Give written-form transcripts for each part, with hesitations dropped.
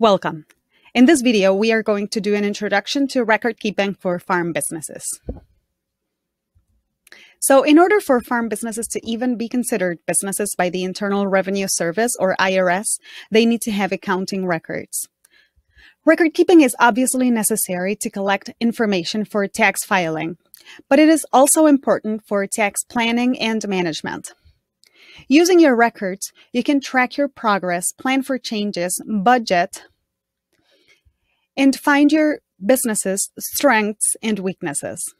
Welcome. In this video, we are going to do an introduction to record keeping for farm businesses. So in order for farm businesses to even be considered businesses by the Internal Revenue Service or IRS, they need to have accounting records. Record keeping is obviously necessary to collect information for tax filing, but it is also important for tax planning and management. Using your records, you can track your progress, plan for changes, budget, and find your business's strengths and weaknesses.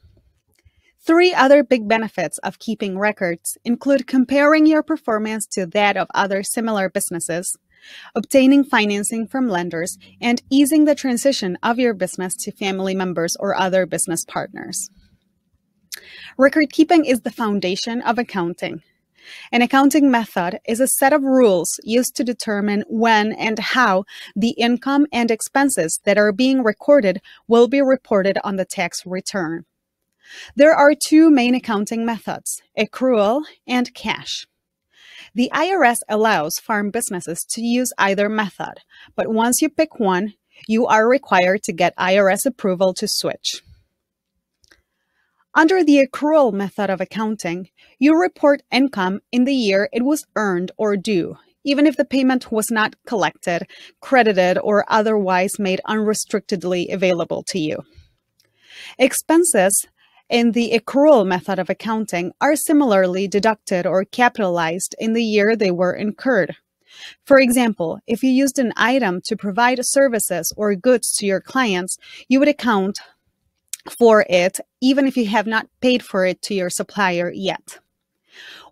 Three other big benefits of keeping records include comparing your performance to that of other similar businesses, obtaining financing from lenders, and easing the transition of your business to family members or other business partners. Record keeping is the foundation of accounting. An accounting method is a set of rules used to determine when and how the income and expenses that are being recorded will be reported on the tax return. There are two main accounting methods, accrual and cash. The IRS allows farm businesses to use either method, but once you pick one, you are required to get IRS approval to switch. Under the accrual method of accounting, you report income in the year it was earned or due, even if the payment was not collected, credited, or otherwise made unrestrictedly available to you. Expenses in the accrual method of accounting are similarly deducted or capitalized in the year they were incurred. For example, if you used an item to provide services or goods to your clients, you would account for it even if you have not paid for it to your supplier yet.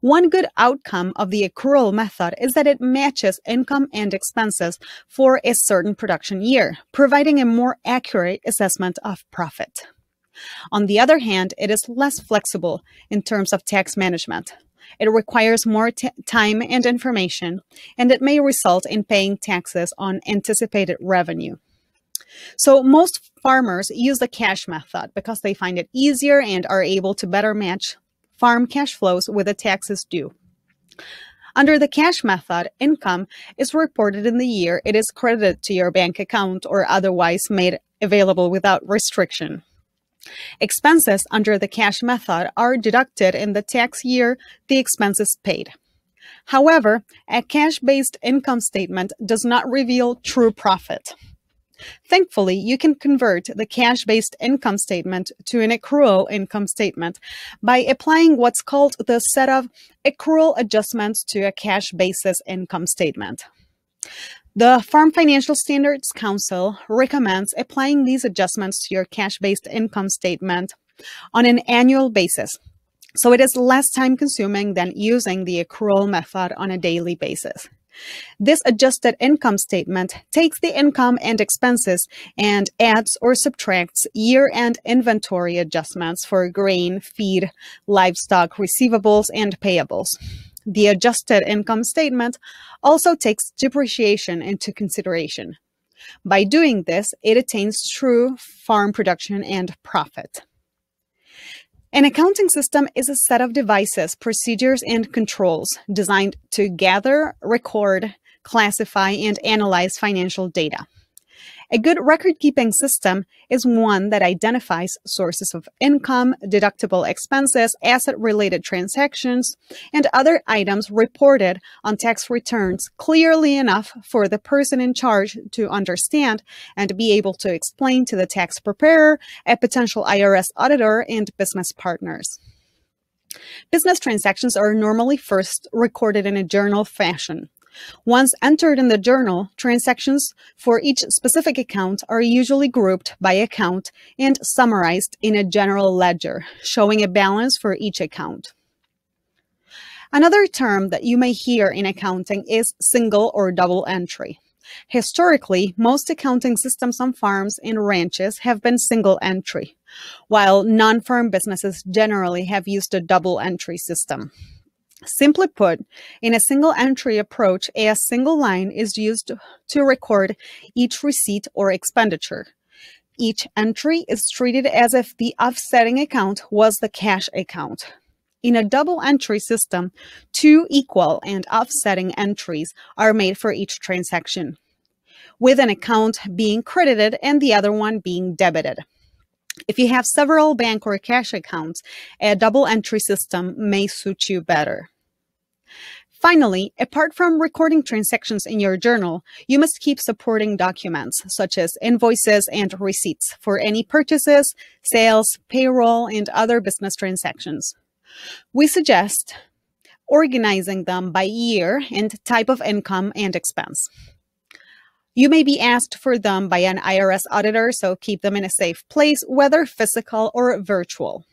One good outcome of the accrual method is that it matches income and expenses for a certain production year, providing a more accurate assessment of profit. On the other hand, it is less flexible in terms of tax management. It requires more time and information, and it may result in paying taxes on anticipated revenue. So most farmers use the cash method because they find it easier and are able to better match farm cash flows with the taxes due. Under the cash method, income is reported in the year it is credited to your bank account or otherwise made available without restriction. Expenses under the cash method are deducted in the tax year the expense is paid. However, a cash-based income statement does not reveal true profit. Thankfully, you can convert the cash-based income statement to an accrual income statement by applying what's called the set of accrual adjustments to a cash basis income statement. The Farm Financial Standards Council recommends applying these adjustments to your cash-based income statement on an annual basis, so it is less time-consuming than using the accrual method on a daily basis. This adjusted income statement takes the income and expenses and adds or subtracts year-end inventory adjustments for grain, feed, livestock, receivables, and payables. The adjusted income statement also takes depreciation into consideration. By doing this, it attains true farm production and profit. An accounting system is a set of devices, procedures, and controls designed to gather, record, classify, and analyze financial data. A good record-keeping system is one that identifies sources of income, deductible expenses, asset-related transactions, and other items reported on tax returns clearly enough for the person in charge to understand and be able to explain to the tax preparer, a potential IRS auditor, and business partners. Business transactions are normally first recorded in a journal fashion. Once entered in the journal, transactions for each specific account are usually grouped by account and summarized in a general ledger, showing a balance for each account. Another term that you may hear in accounting is single or double entry. Historically, most accounting systems on farms and ranches have been single entry, while non-farm businesses generally have used a double entry system. Simply put, in a single entry approach, a single line is used to record each receipt or expenditure. Each entry is treated as if the offsetting account was the cash account. In a double entry system, two equal and offsetting entries are made for each transaction. with an account being credited and the other one being debited. If you have several bank or cash accounts, a double entry system may suit you better. Finally, apart from recording transactions in your journal, you must keep supporting documents such as invoices and receipts for any purchases, sales, payroll, and other business transactions. We suggest organizing them by year and type of income and expense. You may be asked for them by an IRS auditor, so keep them in a safe place, whether physical or virtual.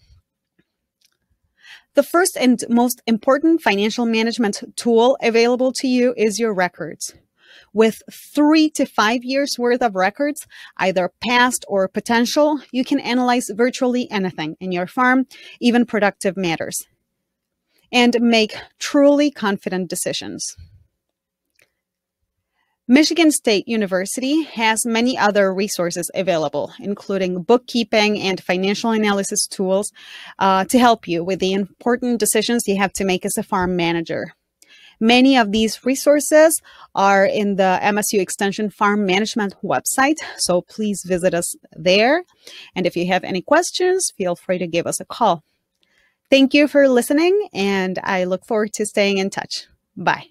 The first and most important financial management tool available to you is your records. With 3 to 5 years worth of records, either past or potential, you can analyze virtually anything in your firm, even productive matters, and make truly confident decisions. Michigan State University has many other resources available, including bookkeeping and financial analysis tools to help you with the important decisions you have to make as a farm manager. Many of these resources are in the MSU Extension Farm Management website, so please visit us there. And if you have any questions, feel free to give us a call. Thank you for listening, and I look forward to staying in touch. Bye.